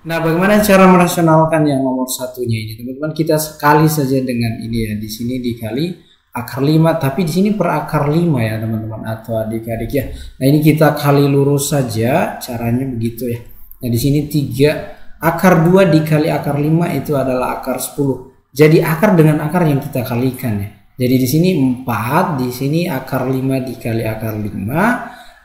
Nah, bagaimana cara merasionalkan yang nomor satunya ini, teman-teman? Kita sekali saja dengan ini ya, di sini dikali akar 5, tapi di sini per akar 5 ya, teman-teman, atau adik-adik ya. Nah, ini kita kali lurus saja, caranya begitu ya. Nah, di sini 3 akar 2 dikali akar 5 itu adalah akar 10. Jadi akar dengan akar yang kita kalikan ya. Jadi di sini 4, di sini akar 5 dikali akar 5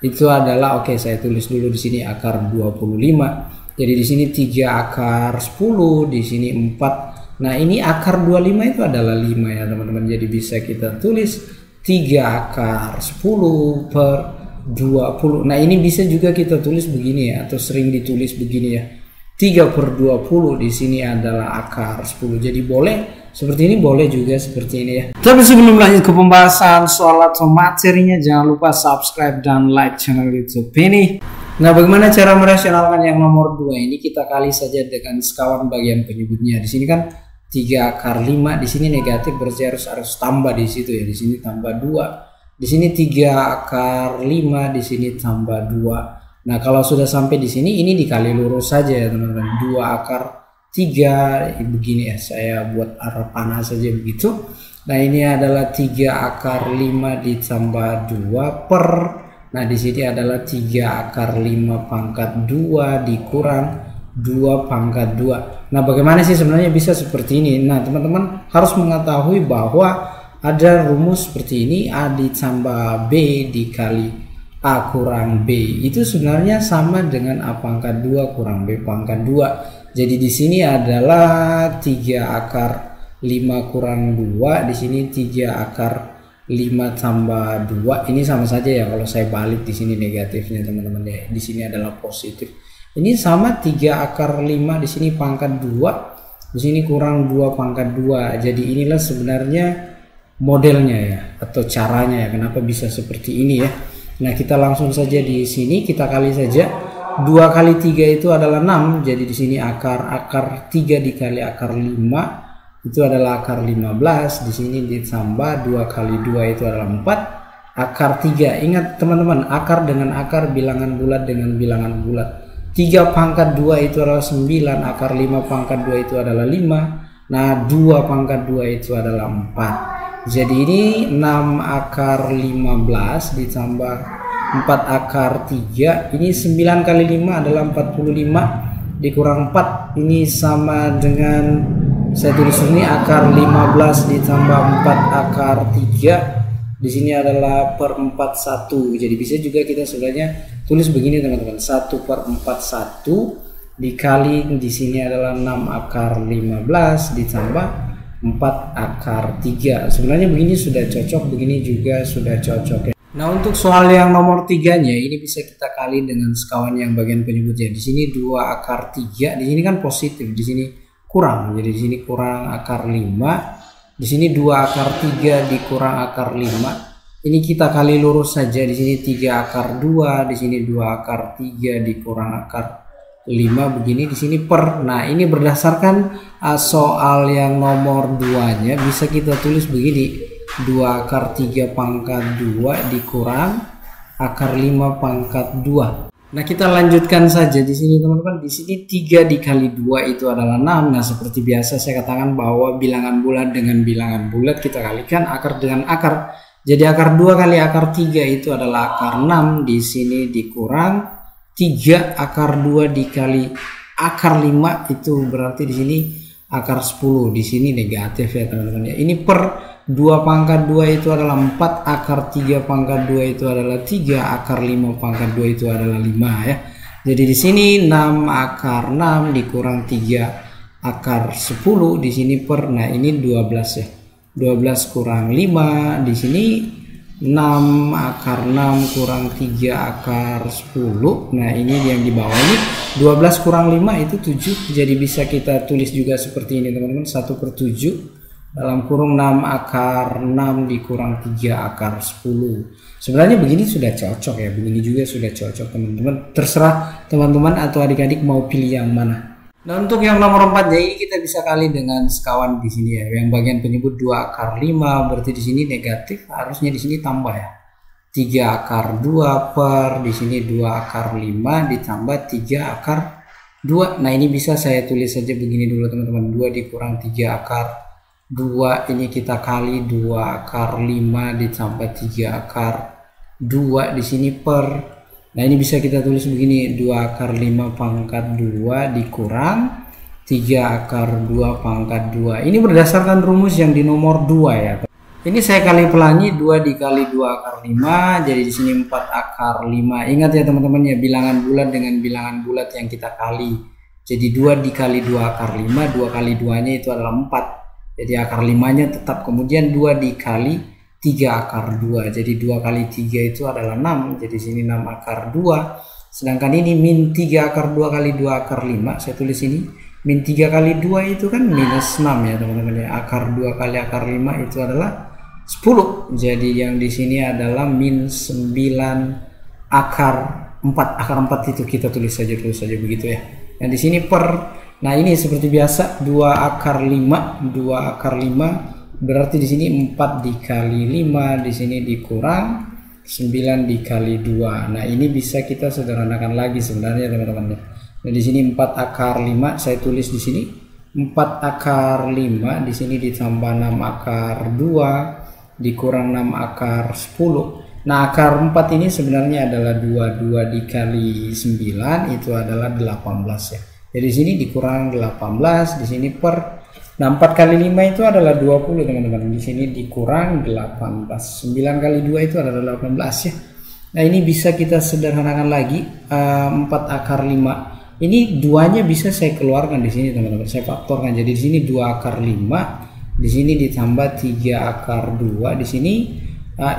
itu adalah, oke, saya tulis dulu di sini akar 25. Jadi di sini 3 akar 10, di sini 4. Nah, ini akar 25 itu adalah 5 ya, teman-teman. Jadi bisa kita tulis 3 akar 10 per 20. Nah, ini bisa juga kita tulis begini ya, atau sering ditulis begini ya. 3 per 20 di sini adalah akar 10. Jadi boleh seperti ini, boleh juga seperti ini ya. Tapi sebelum lanjut ke pembahasan soal atau materinya, jangan lupa subscribe dan like channel YouTube ini. Nah, bagaimana cara merasionalkan yang nomor 2 ini? Kita kali saja dengan sekawan bagian penyebutnya. Di sini kan 3 akar 5, di sini negatif berarti harus tambah di situ ya. Di sini tambah 2. Di sini 3 akar 5, di sini tambah 2. Nah, kalau sudah sampai di sini, ini dikali lurus saja ya, teman-teman. 2 akar 3 begini ya. Saya buat arah panah saja begitu. Nah, ini adalah 3 akar 5 ditambah 2 per. Nah, di sini adalah 3 akar 5 pangkat 2 dikurang 2 pangkat 2. Nah, bagaimana sih sebenarnya bisa seperti ini? Nah, teman-teman harus mengetahui bahwa ada rumus seperti ini, A ditambah B dikali A kurang B. Itu sebenarnya sama dengan A pangkat 2 kurang B pangkat 2. Jadi di sini adalah 3 akar 5 kurang 2, di sini 3 akar 5 tambah 2, ini sama saja ya. Kalau saya balik di sini negatifnya, teman-teman ya, di sini adalah positif. Ini sama 3 akar 5 di sini pangkat 2, di sini kurang 2 pangkat 2. Jadi inilah sebenarnya modelnya ya, atau caranya ya, kenapa bisa seperti ini ya. Nah, kita langsung saja di sini kita kali saja. 2 kali 3 itu adalah 6. Jadi di sini akar 3 dikali akar 5 itu adalah akar 15, di sini ditambah 2 kali 2 itu adalah 4, akar 3. Ingat teman-teman, akar dengan akar, bilangan bulat dengan bilangan bulat. 3 pangkat 2 itu adalah 9, akar 5 pangkat 2 itu adalah 5, nah 2 pangkat 2 itu adalah 4. Jadi ini 6 akar 15 ditambah 4 akar 3, ini 9 kali 5 adalah 45 dikurang 4, ini sama dengan, saya tulis ini akar 15 ditambah 4 akar 3. Di sini adalah per 4 1. Jadi bisa juga kita sebenarnya tulis begini, teman-teman. 1 per 4 1 dikali di sini adalah 6 akar 15 ditambah 4 akar 3. Sebenarnya begini sudah cocok, begini juga sudah cocok ya. Nah, untuk soal yang nomor 3-nya ini bisa kita kali dengan sekawan yang bagian penyebutnya. Di sini 2 akar 3, di sini kan positif, di sini kurang. Jadi di sini kurang akar 5, di sini 2 akar 3 dikurang akar 5. Ini kita kali lurus saja, di sini 3 akar 2, di sini 2 akar 3 dikurang akar 5 begini, di sini per. Nah, ini berdasarkan soal yang nomor 2-nya bisa kita tulis begini. 2 akar 3 pangkat 2 dikurang akar 5 pangkat 2. Nah, kita lanjutkan saja di sini, teman-teman. Di sini 3 dikali 2 itu adalah 6. Nah, seperti biasa saya katakan bahwa bilangan bulat dengan bilangan bulat kita kalikan akar dengan akar. Jadi akar 2 kali akar 3 itu adalah akar 6. Di sini dikurang 3 akar 2 dikali akar 5 itu berarti di sini akar 10. Di sini negatif ya, teman-teman. Ini per 2 pangkat 2 itu adalah 4, akar 3 pangkat 2 itu adalah 3, akar 5 pangkat 2 itu adalah 5 ya. Jadi di sini 6 akar 6 dikurang 3 akar 10 di sini per. Nah, ini 12 ya. 12 kurang 5 di sini 6 akar 6 kurang 3 akar 10. Nah, ini yang di bawah ini 12 kurang 5 itu 7. Jadi bisa kita tulis juga seperti ini, teman-teman. 1/7 dalam kurung 6 akar 6 dikurang 3 akar 10. Sebenarnya begini sudah cocok ya, begini juga sudah cocok, teman-teman. Terserah teman-teman atau adik-adik mau pilih yang mana. Nah, untuk yang nomor 4 ini kita bisa kali dengan sekawan di sini ya. Yang bagian penyebut 2 akar 5 berarti di sini negatif, harusnya di sini tambah ya. 3 akar 2 per di sini 2 akar 5 ditambah 3 akar 2. Nah, ini bisa saya tulis saja begini dulu teman-teman. 2 dikurang 3 akar 2 ini kita kali 2 akar 5 ditambah 3 akar 2 di sini per. Nah, ini bisa kita tulis begini. 2 akar 5 pangkat 2 dikurang 3 akar 2 pangkat 2. Ini berdasarkan rumus yang di nomor 2 ya. Ini saya kali pelangi 2 dikali 2 akar 5. Jadi di sini 4 akar 5. Ingat ya teman-teman ya, bilangan bulat dengan bilangan bulat yang kita kali. Jadi 2 dikali 2 akar 5. 2 kali 2 nya itu adalah 4. Jadi akar 5 nya tetap. Kemudian 2 dikali 3 akar 2. Jadi 2 kali 3 itu adalah 6. Jadi sini 6 akar 2. Sedangkan ini min 3 akar 2 kali 2 akar 5. Saya tulis ini. Min 3 kali 2 itu kan minus 6 ya teman-teman ya. Akar 2 kali akar 5 itu adalah 10. Jadi yang di sini adalah min 9 akar 4. Akar 4 itu kita tulis saja begitu ya. Yang di sini per. Nah, ini seperti biasa 2 akar 5, 2 akar 5 berarti di sini 4 dikali 5, di sini dikurang 9 dikali 2. Nah, ini bisa kita sederhanakan lagi sebenarnya teman-teman ya. Nah, di sini 4 akar 5 saya tulis di sini 4 akar 5 di sini ditambah 6 akar 2 dikurang 6 akar 10. Nah, akar 4 ini sebenarnya adalah 22 dikali 9 itu adalah 18 ya. Jadi di sini dikurang 18 di sini per. Nah, 4 kali 5 itu adalah 20 teman-teman. Di sini dikurang 18. 9 kali 2 itu adalah 18 ya. Nah, ini bisa kita sederhanakan lagi 4 akar 5. Ini duanya bisa saya keluarkan di sini teman-teman. Saya faktorkan. Jadi di sini 2 akar 5, di sini ditambah 3 akar 2, di sini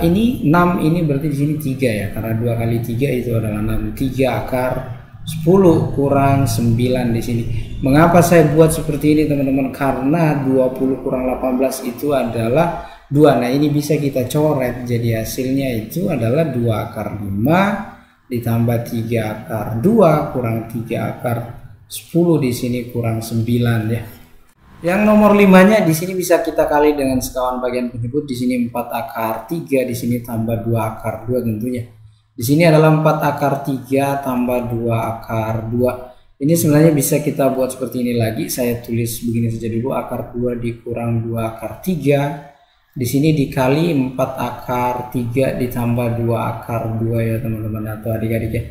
ini 6, ini berarti di sini 3 ya karena 2 kali 3 itu adalah 6. 3 akar 10 kurang 9 di sini. Mengapa saya buat seperti ini teman-teman? Karena 20 kurang 18 itu adalah 2. Nah, ini bisa kita coret. Jadi hasilnya itu adalah 2 akar 5 ditambah 3 akar 2 kurang 3 akar 10 di sini kurang 9 ya. Yang nomor 5-nya di sini bisa kita kali dengan sekawan bagian penyebut. Di sini 4 akar 3 di sini tambah 2 akar 2 tentunya. Di sini adalah 4 akar 3 tambah 2 akar 2. Ini sebenarnya bisa kita buat seperti ini lagi. Saya tulis begini saja dulu. Akar 2 dikurang 2 akar 3. Di sini dikali 4 akar 3 ditambah 2 akar 2 ya teman-teman atau adik-adik ya.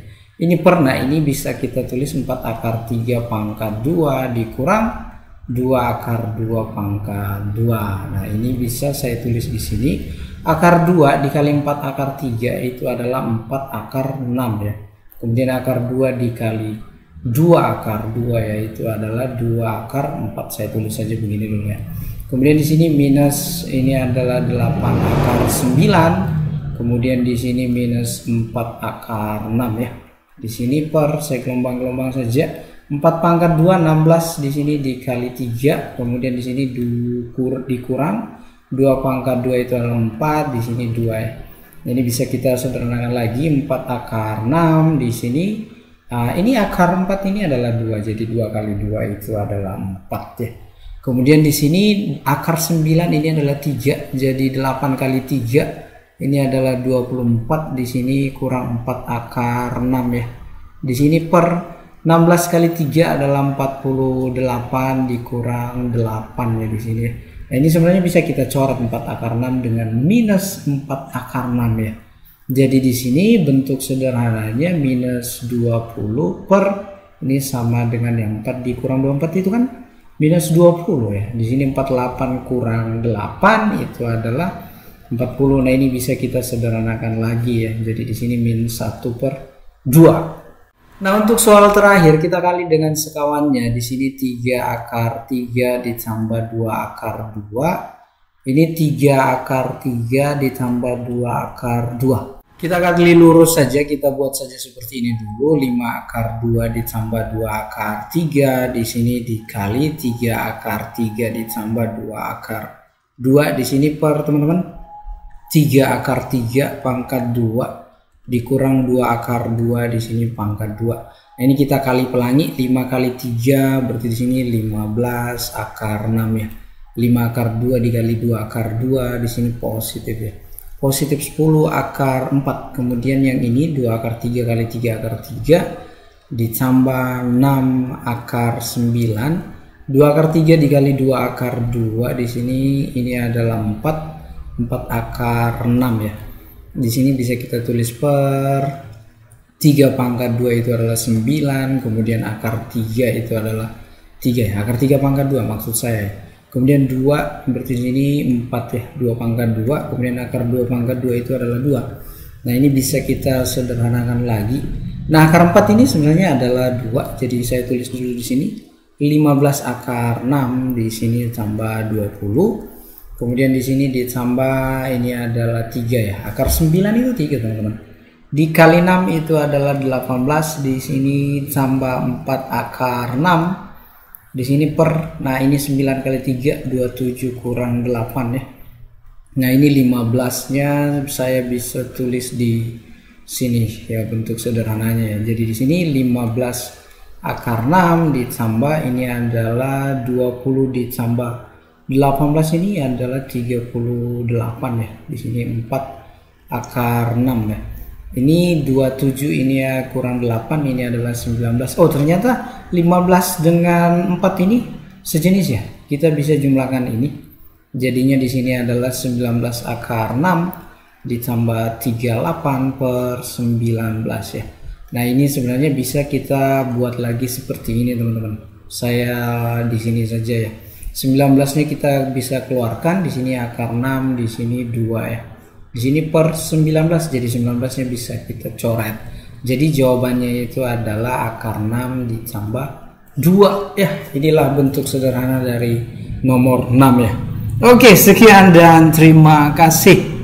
Ini pernah ini bisa kita tulis 4 akar 3 pangkat 2 dikurang 2 akar 2 pangkat 2. Nah, ini bisa saya tulis di sini. Akar 2 dikali 4 akar 3 itu adalah 4 akar 6 ya. Kemudian akar 2 dikali 2 akar 2 ya itu adalah 2 akar 4. Saya tulis saja begini dulu ya. Kemudian di sini minus ini adalah 8 akar 9. Kemudian di sini minus 4 akar 6 ya. Di sini per, saya gelombang-gelombang saja. 4 pangkat 2 16 di sini dikali 3. Kemudian di sini dikurang 2 pangkat 2 itu adalah 4 di sini 2 ya. Ini bisa kita sederhanakan lagi 4 akar 6 di sini. Ini akar 4 ini adalah 2. Jadi 2 kali 2 itu adalah 4 ya. Kemudian di sini akar 9 ini adalah 3. Jadi 8 kali 3 ini adalah 24. Di sini kurang 4 akar 6 ya. Di sini per 16 kali 3 adalah 48 dikurang 8 ya di sini. Nah, ini sebenarnya bisa kita coret 4 akar 6 dengan minus 4 akar 6 ya. Jadi di sini bentuk sederhananya minus 20 per ini sama dengan yang 4 dikurang 24 itu kan minus 20 ya. Di sini 48 kurang 8 itu adalah 40. Nah, ini bisa kita sederhanakan lagi ya. Jadi di sini min 1/2. Nah, untuk soal terakhir kita kali dengan sekawannya. Di sini 3 akar 3 ditambah 2 akar 2. Ini 3 akar 3 ditambah 2 akar 2. Kita kali lurus saja, kita buat saja seperti ini dulu. 5 akar 2 ditambah 2 akar 3 di sini dikali 3 akar 3 ditambah 2 akar 2 di sini per teman-teman. 3 akar 3 pangkat 2 dikurang 2 akar 2 di sini pangkat 2. Nah, ini kita kali pelangi 5 kali 3 berarti di sini 15 akar 6 ya. 5 akar 2 dikali 2 akar 2 di sini positif ya. Positif 10 akar 4. Kemudian yang ini 2 akar 3 kali 3 akar 3 ditambah 6 akar 9, 2 akar 3 dikali 2 akar 2 di sini ini adalah 4 akar 6 ya. Di sini bisa kita tulis per 3 pangkat 2 itu adalah 9, kemudian akar 3 itu adalah 3 ya. Akar 3 pangkat 2 maksud saya. Kemudian 2 berarti di sini 4 ya, 2 pangkat 2, kemudian akar 2 pangkat 2 itu adalah 2. Nah ini bisa kita sederhanakan lagi. Nah akar 4 ini sebenarnya adalah 2, jadi saya tulis dulu di sini 15 akar 6 di sini tambah 20, kemudian di sini ditambah ini adalah 3 ya, akar 9 itu 3 teman-teman. Dikali 6 itu adalah 18, di sini tambah 4 akar 6, di sini per, nah ini 9 kali 3, 27 kurang 8 ya. Nah ini 15 nya saya bisa tulis di sini ya bentuk sederhananya ya. Jadi di sini 15 akar 6 ditambah ini adalah 20 ditambah 18 ini adalah 38 ya. Di sini 4 akar 6 ya. Ini 27 ini ya kurang 8 ini adalah 19. Oh ternyata 15 dengan 4 ini sejenis ya. Kita bisa jumlahkan ini. Jadinya di sini adalah 19 akar 6 ditambah 38 per 19 ya. Nah ini sebenarnya bisa kita buat lagi seperti ini teman-teman. Saya di sini saja ya. 19 nya kita bisa keluarkan di sini akar 6 di sini 2 ya. Di sini per 19, jadi 19-nya bisa kita coret. Jadi jawabannya itu adalah akar 6 ditambah 2 ya. Inilah bentuk sederhana dari nomor 6 ya. Oke, sekian dan terima kasih.